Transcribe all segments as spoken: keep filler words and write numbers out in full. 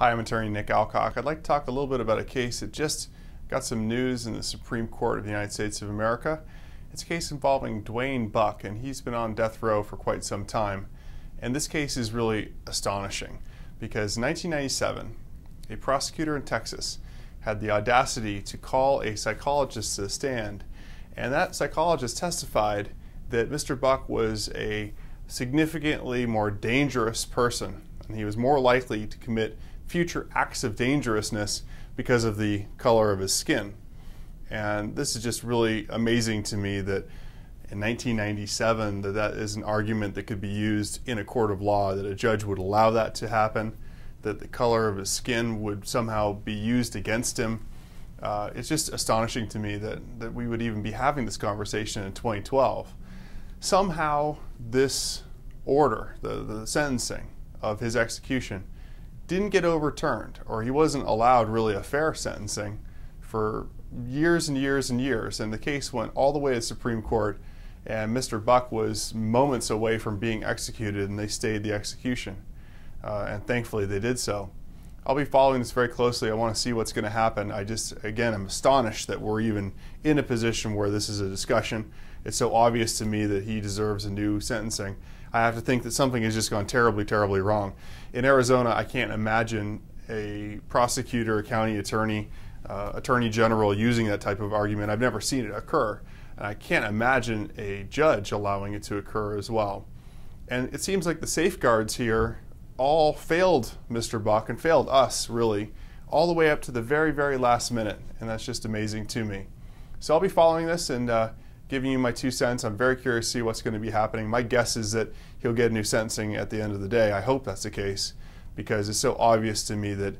Hi, I'm attorney Nick Alcock. I'd like to talk a little bit about a case that just got some news in the Supreme Court of the United States of America. It's a case involving Dwayne Buck, and he's been on death row for quite some time. And this case is really astonishing because in nineteen ninety-seven, a prosecutor in Texas had the audacity to call a psychologist to the stand, and that psychologist testified that Mister Buck was a significantly more dangerous person, and he was more likely to commit future acts of dangerousness because of the color of his skin. And this is just really amazing to me that in nineteen ninety-seven that that is an argument that could be used in a court of law, that a judge would allow that to happen, that the color of his skin would somehow be used against him. Uh, it's just astonishing to me that, that we would even be having this conversation in twenty twelve. Somehow this order, the, the sentencing of his execution, didn't get overturned, or he wasn't allowed really a fair sentencing for years and years and years, and the case went all the way to the Supreme Court, and Mister Buck was moments away from being executed, and they stayed the execution, uh, and thankfully they did so. I'll be following this very closely. I want to see what's going to happen. I just, again, I'm astonished that we're even in a position where this is a discussion. It's so obvious to me that he deserves a new sentencing. I have to think that something has just gone terribly, terribly wrong. In Arizona, I can't imagine a prosecutor, a county attorney, uh, attorney general using that type of argument. I've never seen it occur. And I can't imagine a judge allowing it to occur as well. And it seems like the safeguards here all failed Mister Buck and failed us, really, all the way up to the very, very last minute. And that's just amazing to me. So I'll be following this and uh, giving you my two cents. I'm very curious to see what's going to be happening. My guess is that he'll get a new sentencing at the end of the day. I hope that's the case, because it's so obvious to me that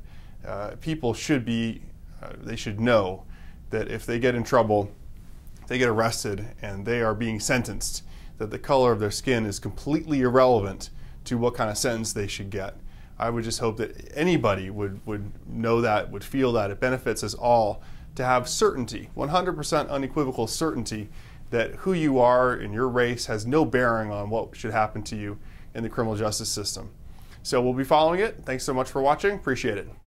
uh, people should be, uh, they should know that if they get in trouble, they get arrested and they are being sentenced, that the color of their skin is completely irrelevant to what kind of sentence they should get. I would just hope that anybody would, would know that, would feel that. It benefits us all to have certainty, one hundred percent unequivocal certainty, that who you are and your race has no bearing on what should happen to you in the criminal justice system. So we'll be following it. Thanks so much for watching. Appreciate it.